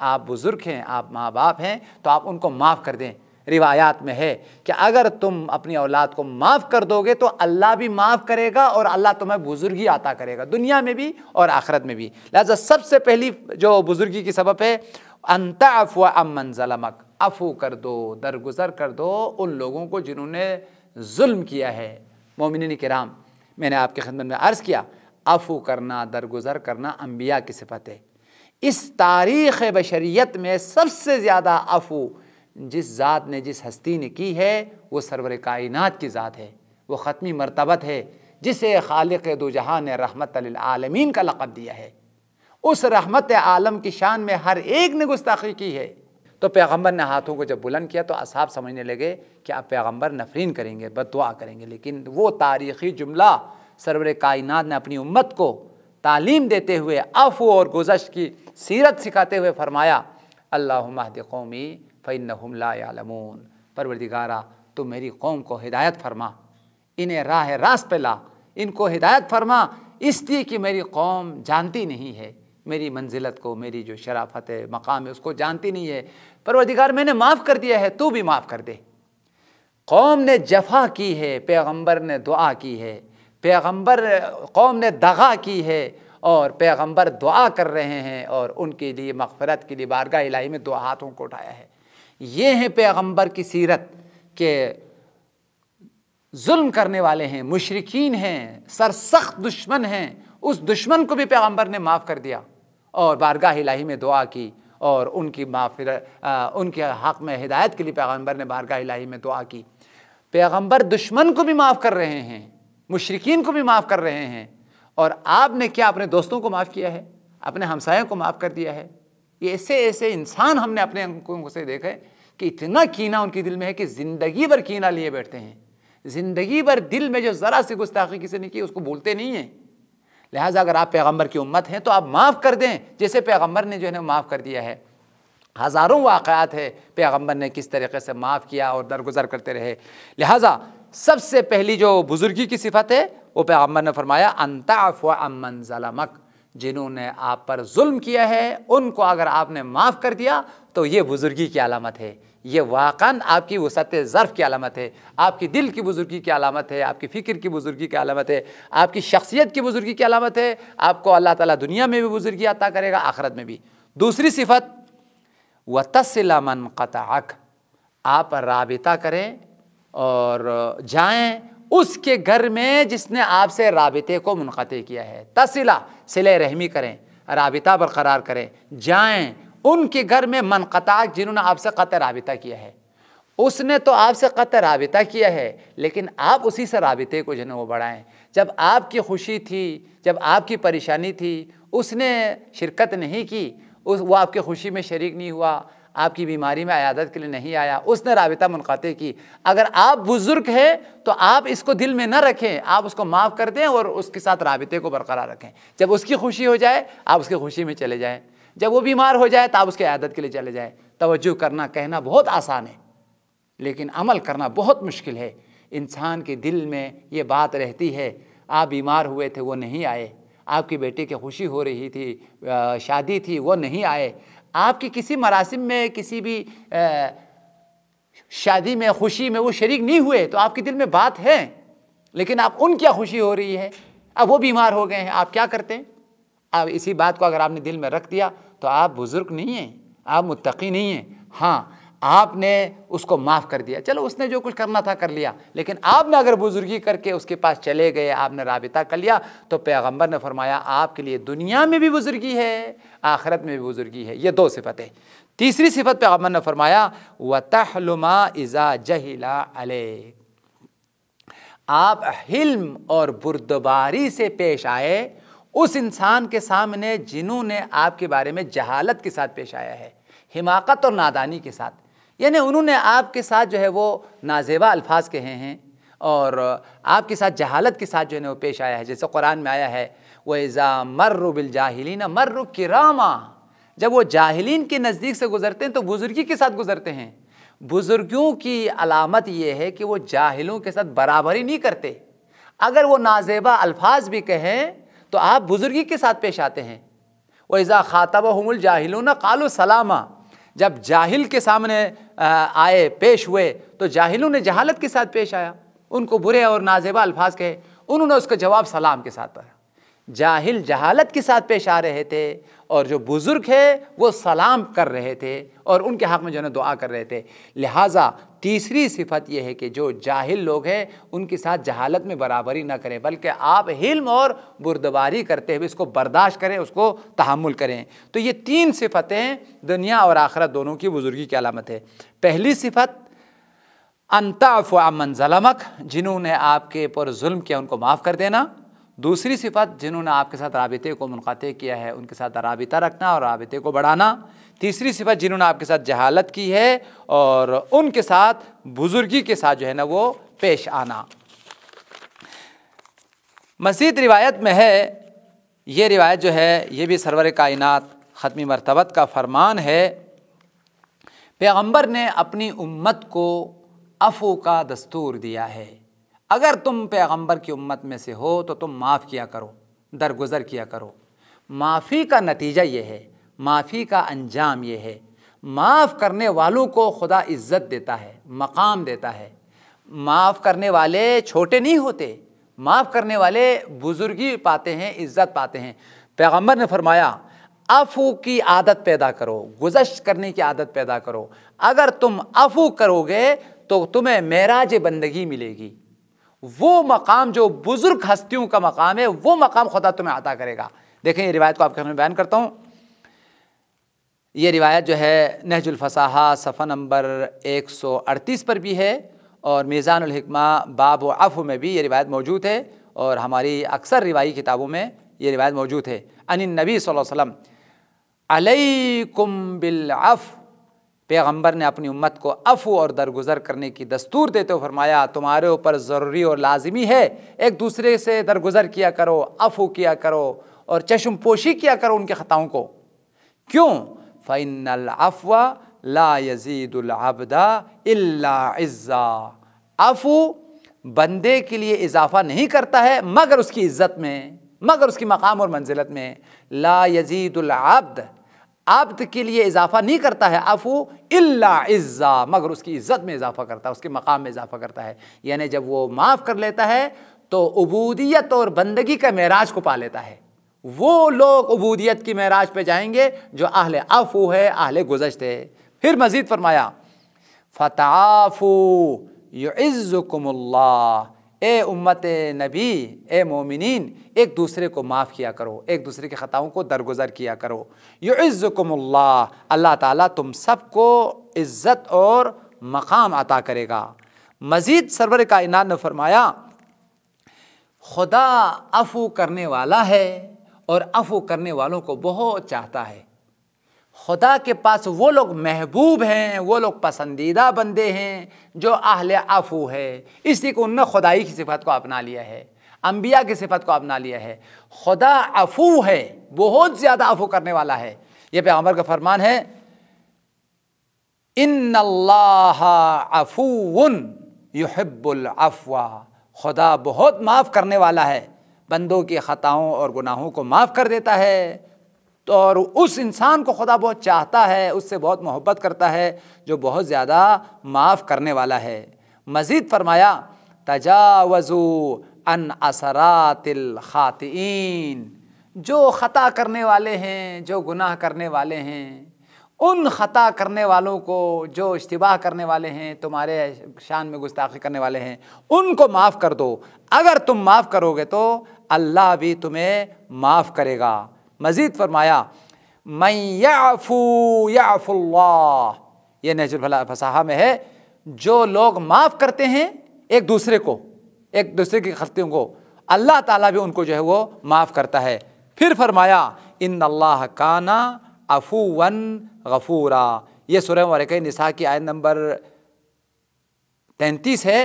आप बुज़ुर्ग हैं, आप माँ बाप हैं, तो आप उनको माफ़ कर दें। रिवायात में है कि अगर तुम अपनी औलाद को माफ़ कर दोगे तो अल्लाह भी माफ़ करेगा और अल्लाह तुम्हें बुज़ुर्गी अता करेगा, दुनिया में भी और आखिरत में भी। लिहाजा सबसे पहली जो बुज़ुर्गी की सबब है, अन तअफ़ु अम्मन ज़लमक, अफ़ू कर दो, दरगुजर कर दो उन लोगों को जिन्होंने जुल्म किया है। मोमिनीन किराम, मैंने आपके खिदमत में अर्ज़ किया, अफ़ू करना, दरगुजर करना अम्बिया की सिफत है। इस तारीख़ बशरियत में सबसे ज़्यादा अफ़ू जिस ज़ात ने, जिस हस्ती ने की है, वो सरवर कायनात की ज़ात है, वो ख़त्मी मरतबत है, जिसे खालिक़ दो जहाँ ने रहमत लिल आलमीन का लक़ब दिया है। उस रहमत आलम की शान में हर एक ने गुस्ताखी की है। तो पैगंबर ने हाथों को जब बुलंद किया तो असहाब समझने लगे कि अब पैगंबर नफरीन करेंगे, बददुआ करेंगे, लेकिन वो तारीख़ी जुमला सरवर कायनात ने अपनी उम्मत को तालीम देते हुए, अफ़ू और गुज़श्त की सीरत सिखाते हुए फरमाया, अल्लाहुम्मा हदी कौमी फ़इन्नहुम ला यालमून, परवरदिगारा तू मेरी कौम को हिदायत फरमा, इन्हें राह रास्त पे ला, इनको हिदायत फरमा, इसलिए कि मेरी कौम जानती नहीं है, मेरी मंजिलत को, मेरी जो शराफत है, मकाम है, उसको जानती नहीं है। परवरदिगार मैंने माफ़ कर दिया है, तू भी माफ़ कर दे। कौम ने जफा की है, पैगंबर ने दुआ की है, पैगंबर कौम ने दगा की है और पैगंबर दुआ कर रहे हैं और उनके लिए मग़फ़िरत के लिए बारगाह इलाही में दुआ हाथों को उठाया है। ये हैं पैगंबर की सीरत के जुल्म करने वाले हैं, मुशरिकीन हैं, सरसख्त दुश्मन हैं, उस दुश्मन को भी पैगंबर ने माफ़ कर दिया और बारगाह इलाही में दुआ की और उनकी माफ़िरत, उनके हक़ में हिदायत के लिए पैगम्बर ने बारगाह इलाही में दुआ की। पैगम्बर दुश्मन को भी माफ़ कर रहे हैं, मुशरिकीन को भी माफ़ कर रहे हैं, और आपने क्या अपने दोस्तों को माफ़ किया है, अपने हमसायों को माफ़ कर दिया है। ये ऐसे ऐसे इंसान हमने अपने आंखों से देखे कि इतना कीना उनके दिल में है कि ज़िंदगी भर कीना लिए बैठते हैं, ज़िंदगी भर दिल में जो ज़रा सी गुस्ताखी किसी ने की उसको भूलते नहीं हैं। लिहाजा अगर आप पैगम्बर की उम्मत हैं तो आप माफ़ कर दें जैसे पैगम्बर ने जो है ना माफ़ कर दिया है। हज़ारों वाक़यात है पैगम्बर ने किस तरीके से माफ़ किया और दरगुजर करते रहे। लिहाजा सबसे पहली जो बुज़ुर्गी की सिफत है वो पैगम्बर ने फरमाया अंताफ़ु अम्मन ज़लमक, जिन्होंने आप पर जुल्म किया है उनको अगर आपने माफ़ कर दिया तो ये बुज़ुर्गी की अलामत है, ये वाक़न आपकी वसअत-ए ज़र्फ़ की अलामत है, आपकी दिल की बुज़ुर्गी की अलामत है, आपकी फ़िक्र की बुज़ुर्गी की अलामत है, आपकी शख्सियत की बुज़ुर्गी की अलामत है। आपको अल्लाह ताला दुनिया में भी बुज़ुर्गी अता करेगा, आखिरत में भी। दूसरी सिफत वतसिला मन क़तअक, आप राबिता करें और जाएँ उसके घर में जिसने आपसे राबिते को मुनक़ते किया है। तसिला सिले रहमी करें, राबिता बरकरार करें, जाएँ उनके घर में मनक़ताक जिन्होंने आपसे क़तअ राबिता किया है। उसने तो आपसे क़तअ राबिता किया है लेकिन आप उसी से राबिते को जिन्हें वो बढ़ाएँ। जब आपकी खुशी थी, जब आपकी परेशानी थी, उसने शिरकत नहीं की, वो आपकी खुशी में शरीक नहीं हुआ, आपकी बीमारी में अयादत के लिए नहीं आया, उसने राबिता मुनक़ते की। अगर आप बुज़ुर्ग हैं तो आप इसको दिल में न रखें, आप उसको माफ़ कर दें और उसके साथ राबिते को बरकरार रखें। जब उसकी खुशी हो जाए आप उसकी खुशी में चले जाएं, जब वो बीमार हो जाए तो आप उसकी अयादत के लिए चले जाएं। तवज्जो करना कहना बहुत आसान है लेकिन अमल करना बहुत मुश्किल है। इंसान के दिल में ये बात रहती है, आप बीमार हुए थे वो नहीं आए, आपके बेटे की खुशी हो रही थी, शादी थी वो नहीं आए, आपकी किसी मरासिम में, किसी भी शादी में, खुशी में वो शरीक नहीं हुए, तो आपके दिल में बात है लेकिन आप उन क्या खुशी हो रही है, अब वो बीमार हो गए हैं, आप क्या करते हैं। अब इसी बात को अगर आपने दिल में रख दिया तो आप बुज़ुर्ग नहीं हैं, आप मुत्तकी नहीं हैं। हाँ, आपने उसको माफ़ कर दिया, चलो उसने जो कुछ करना था कर लिया, लेकिन आपने अगर बुज़ुर्गी करके उसके पास चले गए, आपने राबिता कर लिया, तो पैगंबर ने फरमाया आपके लिए दुनिया में भी बुज़ुर्गी है, आखिरत में भी बुज़ुर्गी है। ये दो सिफतें। तीसरी सिफत पैगंबर ने फरमाया वतहलुमा इज़ा जहिला अलैक, आप हिल्म और बुर्दबारी से पेश आए उस इंसान के सामने जिन्होंने आपके बारे में जहालत के साथ पेश आया है, हिमाकत और नादानी के साथ। यानी उन्होंने आपके साथ जो है वो नाजेबा अल्फाज कहे हैं और आपके साथ जहालत के साथ जो है वो पेश आया है। जैसे कुरान में आया है वइज़ा मर्रु बिल जाहिलीन मर्रु किरामा, जब वो जाहिलीन के नज़दीक से गुज़रते हैं तो बुज़ुर्गी के साथ गुज़रते हैं। बुज़ुर्गियों की अलामत ये है कि वो जाहिलों के साथ बराबरी नहीं करते। अगर वो नाजेबा अल्फाज भी कहें तो आप बुज़ुर्गी के साथ पेश आते हैं। वइज़ा ख़ातबहुमुल जाहिलून क़ालू सलामा, जब जाहिल के सामने आए, पेश हुए, तो जाहिलों ने जहालत के साथ पेश आया, उनको बुरे और नाजेबा अल्फाज कहे, उन्होंने उसका जवाब सलाम के साथ दिया। जाहिल जहालत के साथ पेश आ रहे थे और जो बुज़ुर्ग है वो सलाम कर रहे थे और उनके हक़ में जो है दुआ कर रहे थे। लिहाजा तीसरी सिफत यह है कि जो जाहिल लोग हैं उनके साथ जहालत में बराबरी ना करें, बल्कि आप हिल्म और बुर्दबारी करते हुए इसको बर्दाश्त करें, उसको तहम्मुल करें। तो ये तीन सिफतें दुनिया और आखिरत दोनों की बुज़ुर्गी की अलामत है। पहली सिफत अंताफ़ु अम्मन ज़लमक, जिन्होंने आपके ऊपर जुल्म किया उनको माफ़ कर देना। दूसरी सिफत जिन्होंने आपके साथ राबिते को मुनक़ते किया है उनके साथ राबिता रखना और राबिते को बढ़ाना। तीसरी सिफत जिन्होंने आपके साथ जहालत की है और उनके साथ बुज़ुर्गी के साथ जो है ना वो पेश आना। मज़ीद रिवायत में है, ये रिवायत जो है ये भी सरवर कायनात ख़त्मी मरतबत का फरमान है। पैगम्बर ने अपनी उम्मत को अफ़ू का दस्तूर दिया है, अगर तुम पैगंबर की उम्मत में से हो तो तुम माफ़ किया करो, दरगुजर किया करो। माफ़ी का नतीजा ये है, माफ़ी का अंजाम ये है, माफ़ करने वालों को खुदा इज़्ज़त देता है, मकाम देता है। माफ़ करने वाले छोटे नहीं होते, माफ़ करने वाले बुज़ुर्गी पाते हैं, इज़्ज़त पाते हैं। पैगंबर ने फरमाया अफ़ू की आदत पैदा करो, गुज़श्त करने की आदत पैदा करो। अगर तुम अफ़ू करोगे तो तुम्हें मेराज बंदगी मिलेगी, वो मकाम जो बुज़ुर्ग हस्तियों का मकाम है वो मकाम खुदा तुम्हें अता करेगा। देखें ये रिवायत को आपके सामने बयान करता हूँ। ये रिवायत जो है नहजुल फसाहा सफ़ा नंबर 138 पर भी है और मीज़ानुल हिकमा बाब व अफ़्व में भी ये रिवायत मौजूद है और हमारी अक्सर रिवायी किताबों में ये रिवायत मौजूद है। अनिन नबी सल्लल्लाहु अलैहि वसल्लम अलैकुम बिल अफ़्व, पैगम्बर ने अपनी उम्मत को अफ़्व और दरगुजर करने की दस्तूर देते हुए फरमाया तुम्हारे ऊपर ज़रूरी और लाजिमी है एक दूसरे से दरगुजर किया करो, अफ़्व किया करो और चश्म पोशी किया करो उनके ख़ताओं को। क्यों? फ़इन्नल अफ़्वा ला यज़ीदुल अब्दा इल्ला इज़्ज़ा, अफ़्व बंदे के लिए इजाफ़ा नहीं करता है मगर उसकी इज़्ज़त में, मगर उसकी मकाम और मंजिलत में। ला यज़ीदुल अब्द, आब्द के लिए इजाफ़ा नहीं करता है अफ़ू इल्ला इज़्ज़ा, मगर उसकी इज़्ज़त में इजाफ़ा करता है, उसके मकाम में इजाफ़ा करता है। यानी जब वो माफ़ कर लेता है तो उबूदियत और बंदगी का मेराज को पा लेता है। वो लोग उबूदियत की मेराज पे जाएंगे जो अहले अफ़ू है, अहले गुज़श्त है। फिर मज़ीद फरमाया फ़ताफ़ू युइज़्ज़ुकुमुल्लाह, ए उम्मत नबी, ए मोमिनीन, एक दूसरे को माफ़ किया करो, एक दूसरे के ख़ताओं को दरगुजर किया करो। युइज़्ज़ुकुमुल्लाह, अल्लाह ताला तुम सबको इज़्ज़त और मकाम अता करेगा। मज़ीद सरवर कायनात ने फरमाया खुदा अफ़ू करने वाला है और अफ़ू करने वालों को बहुत चाहता है। खुदा के पास वो लोग महबूब हैं, वो लोग पसंदीदा बंदे हैं जो अहले अफ़ू है, इसलिए कि उनने खुदाई की सिफत को अपना लिया है, अंबिया की सिफत को अपना लिया है। खुदा अफ़ू है, बहुत ज़्यादा अफ़ू करने वाला है। यह पैगम्बर का फरमान है इन्नल्लाहा अफ़ूउन युहिब्बुल अफ़्वा, खुदा बहुत माफ़ करने वाला है, बंदों की ख़ताओं और गुनाहों को माफ़ कर देता है और उस इंसान को खुदा बहुत चाहता है, उससे बहुत मोहब्बत करता है जो बहुत ज़्यादा माफ़ करने वाला है। मज़ीद फरमाया तजावज़ू अन असरातिल खातिईन, जो ख़ता करने वाले हैं, जो गुनाह करने वाले हैं, उन ख़ता करने वालों को, जो इश्तिबाह करने वाले हैं, तुम्हारे शान में गुस्ताखी करने वाले हैं, उनको माफ़ कर दो। अगर तुम माफ़ करोगे तो अल्लाह भी तुम्हें माफ़ करेगा। मज़ीद फरमाया मैं याफ़ू याफ़ुल्लाह, यह नहजुल फसाहा में है, जो लोग माफ़ करते हैं एक दूसरे को, एक दूसरे की ख़तियों को, अल्लाह ताला भी उनको जो है वो माफ़ करता है। फिर फरमाया इन्नल्लाह काना अफ़ूवन गफ़ूरा, ये सूरह मुबारका निसा की आयत नंबर 33 है।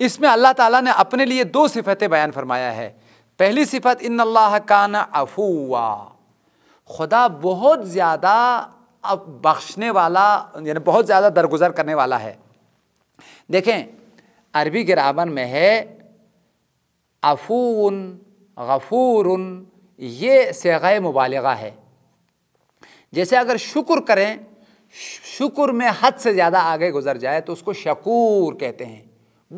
इसमें अल्लाह ताला ने अपने लिए दो सिफतें बयान फरमाया है। पहली सिफत इन्नल्लाह काना अफ़ूवा, खुदा बहुत ज़्यादा बख्शने वाला, यानी बहुत ज़्यादा दरगुजर करने वाला है। देखें अरबी गिरामर में है अफ़ूउन गफ़ूरुन, ये सिगाए मुबालगा है। जैसे अगर शुक्र करें, शुक्र में हद से ज़्यादा आगे गुजर जाए तो उसको शकूर कहते हैं,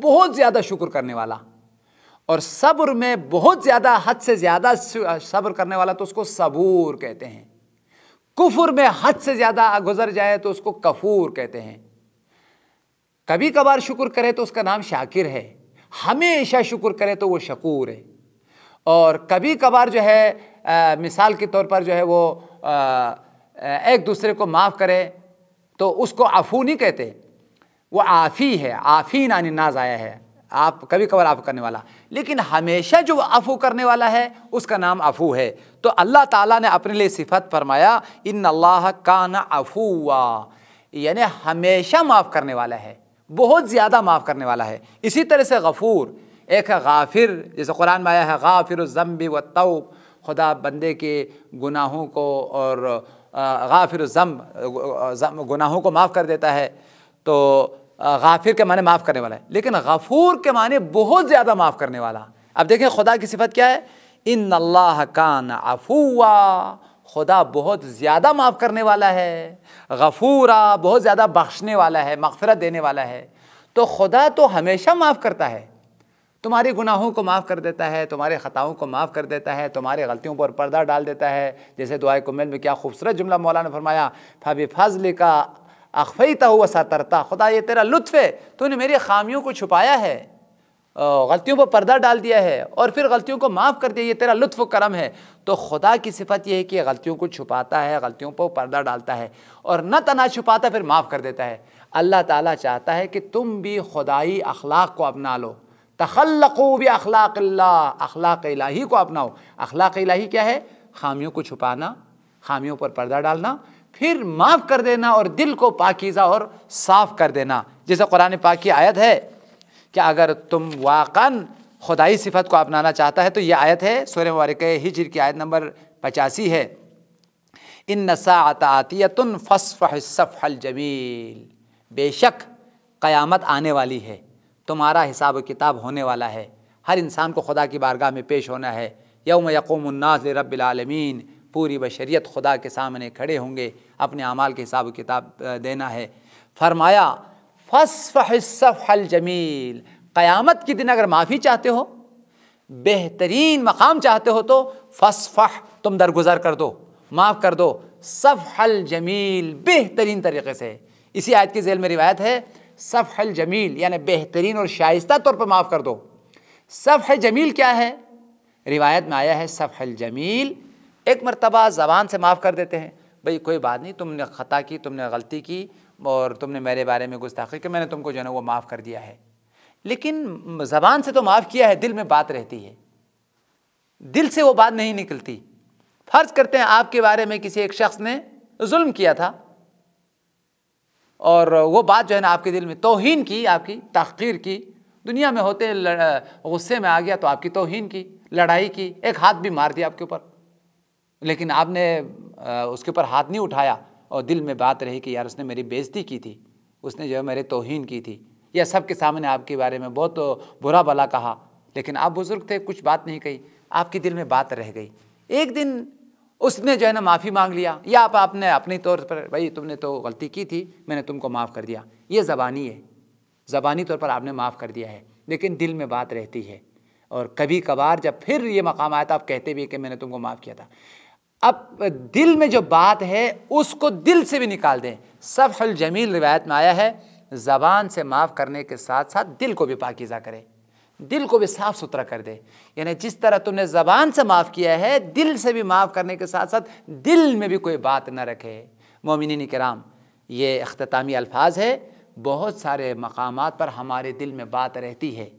बहुत ज़्यादा शुक्र करने वाला। और सब्र में बहुत ज़्यादा हद से ज़्यादा सब्र करने वाला तो उसको सबूर कहते हैं। कुफर में हद से ज़्यादा गुजर जाए तो उसको कफूर कहते हैं। कभी कभार शुक्र करे तो उसका नाम शाकिर है, हमेशा शुक्र करे तो वो शकूर है। और कभी कभार जो है मिसाल के तौर पर जो है वो एक दूसरे को माफ़ करे तो उसको अफ़ू नहीं कहते, वो आफ़ी है, आफ़ी नानी नाज आया है, आप कभी कभार अफ़ू करने वाला। लेकिन हमेशा जो अफ़ू करने वाला है उसका नाम अफ़ू है। तो अल्लाह ताला ने अपने लिए सिफत फरमाया इन्नल्लाह काना अफ़ूवा, यानी हमेशा माफ़ करने वाला है, बहुत ज़्यादा माफ़ करने वाला है। इसी तरह से गफ़ूर, एक है गाफिर, जैसे कुरान में आया है गाफिरुज़्ज़म्बि वत्तौब, खुदा बंदे के गुनाहों को और गाफिरुज़्ज़म्ब गुनाहों को माफ़ कर देता है। तो गाफिर के माने माफ़ करने वाला है, लेकिन गफ़ूर के माने बहुत ज़्यादा माफ़ करने वाला। अब देखें खुदा की सिफत क्या है इन्नल्लाह कान अफ़ूवा, खुदा बहुत ज़्यादा माफ़ करने वाला है। गफ़ूरा, बहुत ज़्यादा बख्शने वाला है, मग़फ़िरत देने वाला है। तो खुदा तो हमेशा माफ़ करता है, तुम्हारे गुनाहों को माफ़ कर देता है, तुम्हारे ख़ताओं को माफ़ कर देता है, तुम्हारी गलतियों पर पर्दा डाल देता है। जैसे दुआए कुमैल में क्या खूबसूरत जुमला मौलाना ने फरमाया फ़बिफ़ज़लिका अख़फ़ैता हुआ सातरता, खुदा ये तेरा लुत्फ़ है, तूने मेरी खामियों को छुपाया है, गलतियों पर पर्दा डाल दिया है और फिर गलतियों को माफ़ कर दिया, ये तेरा लुत्फ़ करम है। तो खुदा की सिफत यह है कि गलतियों को छुपाता है, गलतियों पर पर्दा डालता है और न तना छुपाता फिर माफ़ कर देता है। अल्लाह ताला चाहता है कि तुम भी खुदाई अखलाक को अपना लो। तखल्लक़ू बि अखलाक़ अल्लाह, अखलाक़ इलाही को अपनाओ। अखलाक़ इलाही क्या है? खामियों को छुपाना, खामियों पर पर्दा डालना, फिर माफ़ कर देना और दिल को पाकीज़ा और साफ़ कर देना। जैसे कुरान पाक की आयत है कि अगर तुम वाक़न खुदाई सिफत को अपनाना चाहता है तो ये आयत है सूरह मुबारक हिज्र की आयत नंबर 85 है। इन्न साअत आतियतुन फस्फह सफ़हल जमील, बेशक क़यामत आने वाली है, तुम्हारा हिसाब किताब होने वाला है, हर इंसान को खुदा की बारगाह में पेश होना है। यौम यक़ूमुन्नास लिरब्बिल आलमीन, पूरी बशरियत खुदा के सामने खड़े होंगे, अपने अमाल के हिसाब किताब देना है। फरमाया फस्फह सफ़हल जमील, क़यामत के दिन अगर माफ़ी चाहते हो, बेहतरीन मकाम चाहते हो तो फस्फह तुम दरगुजर कर दो, माफ़ कर दो, सफ़हल जमील बेहतरीन तरीक़े से। इसी आयत की जेल में रिवायत है सफ़हल जमील यानी बेहतरीन और शाइस्ता तौर पर माफ़ कर दो। सफ़हल जमील क्या है? रिवायत में आया है सफ़हल जमील एक मरतबा ज़बान से माफ़ कर देते हैं, भाई कोई बात नहीं, तुमने ख़ता की, तुमने गलती की और तुमने मेरे बारे में गुस्ताखी की, मैंने तुमको जो है ना वो माफ़ कर दिया है। लेकिन ज़बान से तो माफ़ किया है, दिल में बात रहती है, दिल से वो बात नहीं निकलती। फ़र्ज़ करते हैं आपके बारे में किसी एक शख्स ने जुल्म किया था और वो बात जो है ना आपके दिल में तौहीन की, आपकी तहक़ीर की, दुनिया में होते गुस्से में आ गया तो आपकी तौहीन की, लड़ाई की, एक हाथ भी मार दिया आपके ऊपर, लेकिन आपने उसके ऊपर हाथ नहीं उठाया और दिल में बात रही कि यार उसने मेरी बेइज्जती की थी, उसने जो है मेरे तौहीन की थी, या सबके सामने आपके बारे में बहुत बुरा भला कहा, लेकिन आप बुज़ुर्ग थे, कुछ बात नहीं कही, आपके दिल में बात रह गई। एक दिन उसने जो है ना माफ़ी मांग लिया या आपने अपने तौर पर, भाई तुमने तो गलती की थी, मैंने तुमको माफ़ कर दिया, ये ज़बानी है, ज़बानी तौर पर आपने माफ़ कर दिया है, लेकिन दिल में बात रहती है। और कभी कभार जब फिर ये मकाम आया था आप कहते भी कि मैंने तुमको माफ़ किया था। अब दिल में जो बात है उसको दिल से भी निकाल दें। सफ़हुल जमील रिवायत में आया है ज़बान से माफ़ करने के साथ साथ दिल को भी पाकीज़ा करें, दिल को भी साफ़ सुथरा कर दे। यानी जिस तरह तुमने ज़बान से माफ़ किया है, दिल से भी माफ़ करने के साथ साथ दिल में भी कोई बात न रखे। मोमिनीन किराम, ये अख्तामी अल्फाज है। बहुत सारे मकामात पर हमारे दिल में बात रहती है।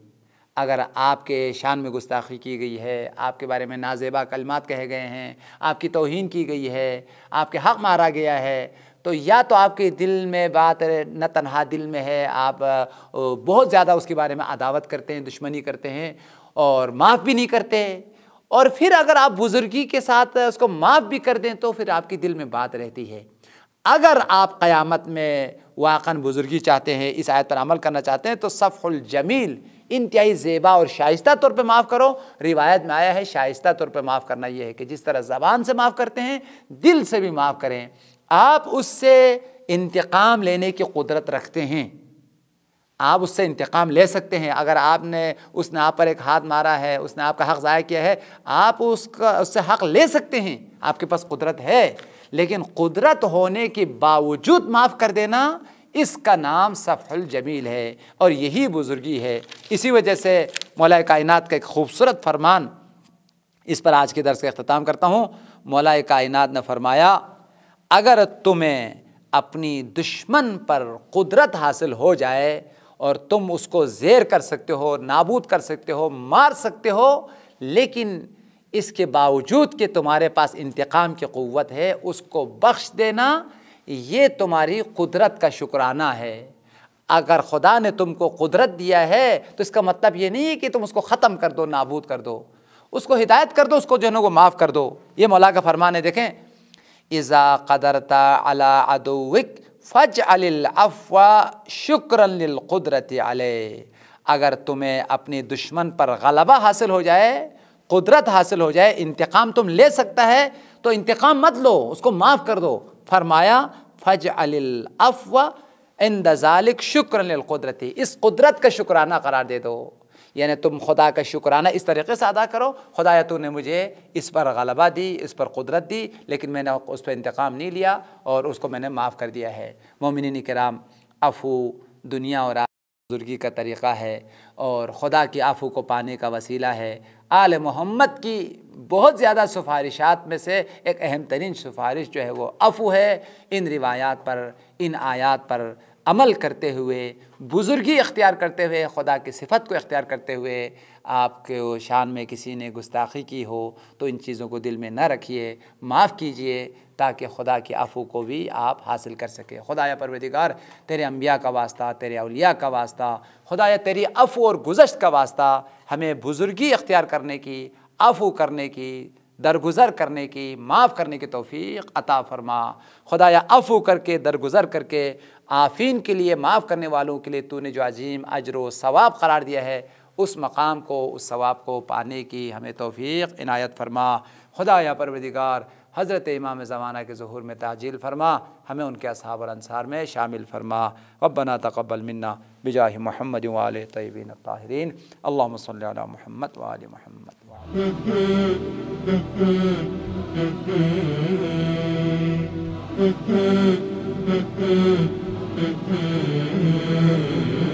अगर आपके शान में गुस्ताखी की गई है, आपके बारे में नाजेबा कलमात कहे गए हैं, आपकी तौहीन की गई है, आपके हक़ मारा गया है, तो या तो आपके दिल में बात न तनहा दिल में है, आप बहुत ज़्यादा उसके बारे में अदावत करते हैं, दुश्मनी करते हैं और माफ़ भी नहीं करते, और फिर अगर आप बुज़ुर्गी के साथ उसको माफ़ भी कर दें तो फिर आपके दिल में बात रहती है। अगर आप क़यामत में वाक़न बुज़ुर्गी चाहते हैं, इस आयत पर अमल करना चाहते हैं, तो सफ़हुल जमील इंतहाई ज़ेबा और शाइस्ता तौर पे माफ़ करो। रिवायत में आया है शाइस्ता तौर पे माफ़ करना यह है कि जिस तरह ज़बान से माफ़ करते हैं, दिल से भी माफ़ करें। आप उससे इंतकाम लेने की क़ुदरत रखते हैं, आप उससे इंतकाम ले सकते हैं। अगर आपने उसने आप पर एक हाथ मारा है, उसने आपका हक़ ज़ाया किया है, आप उसका उससे हक़ ले सकते हैं, आपके पास कुदरत है। लेकिन कुदरत होने के बावजूद माफ़ कर देना, इसका नाम सफ़हुल जमील है और यही बुज़ुर्गी है। इसी वजह से मौलाए कायनात का एक ख़ूबसूरत फरमान, इस पर आज के दर्स का अख्ताम करता हूँ। मौलाए कायनात ने फरमाया, अगर तुम्हें अपनी दुश्मन पर कुदरत हासिल हो जाए और तुम उसको ज़ेर कर सकते हो, नाबूद कर सकते हो, मार सकते हो, लेकिन इसके बावजूद कि तुम्हारे पास इंतकाम की क़ुव्वत है, उसको बख्श देना, ये तुम्हारी कुदरत का शुक्राना है। अगर खुदा ने तुमको कुदरत दिया है तो इसका मतलब ये नहीं है कि तुम उसको ख़त्म कर दो, नाबूद कर दो, उसको हिदायत कर दो, उसको जो है वो माफ़ कर दो। ये मौला का फरमान है। देखें, इज़ा क़दरता अला अदुविक फ़ज्अलिल अफ़्वा शुक्रन लिल क़ुदरति अलैह। अगर तुम्हें अपने दुश्मन पर ग़लबा हासिल हो जाए, कुदरत हासिल हो जाए, इंतकाम तुम ले सकता है तो इंतकाम मत लो, उसको माफ़ कर दो। फरमाया फ़ज्अलिल अफ़्वा इंद ज़ालिक शुक्रन लिल क़ुदरति, इस कुदरत का शुक्राना करार दे दो। यानी तुम खुदा का शुक्राना इस तरीक़े से अदा करो, खुदाया तूने मुझे इस पर ग़लबा दी, इस पर कुदरत दी, लेकिन मैंने उस पर इंतकाम नहीं लिया और उसको मैंने माफ़ कर दिया है। मोमिनीन किराम, अफ़ू दुनिया और बुजुर्गी का तरीक़ा है और ख़ुदा की आफ़ू को पाने का वसीला है। आल मोहम्मद की बहुत ज़्यादा सिफारिशात में से एक अहम तरीन सिफारिश जो है वो अफ़ू है। इन रिवायात पर, इन आयात पर अमल करते हुए, बुज़ुर्गी इख्तियार करते हुए, ख़ुदा की सिफत को इख्तियार करते हुए, आपके शान में किसी ने गुस्ताखी की हो तो इन चीज़ों को दिल में न रखिए, माफ़ कीजिए ताकि खुदा के अफ़ू को भी आप हासिल कर सकें। खुदाया परवरदिगार, तेरे अम्बिया का वास्ता, तेरे औलिया का वास्ता, खुदाया तेरी अफ़ू और गुज़श्त का वास्ता हमें बुज़ुर्गी इख्तियार करने की, अफ़ू करने की, दरगुज़र करने की, माफ़ करने की तौफ़ीक़ अता फ़रमा। खुदाया अफ़ू करके, दरगुज़र करके, आफ़ीन के लिए, माफ़ करने वालों के लिए तूने जो अजीम अज्र व सवाब क़रार दिया है उस मकाम को, उस सवाब को पाने की हमें तौफ़ीक़ इनायत फ़रमा। खुदाया परवरदिगार, हज़रत इमाम ज़माना के ज़ुहूर में ताजील फ़रमा, हमें उनके असहाब और अंसार में शामिल फ़रमा। रब्बना तक़ब्बल मिन्ना बिजाहि मुहम्मद व आलि तय्यबीन अत्ताहिरीन। अल्लुम्मा सल्लि अला मुहम्मद व आलि मुहम्मद।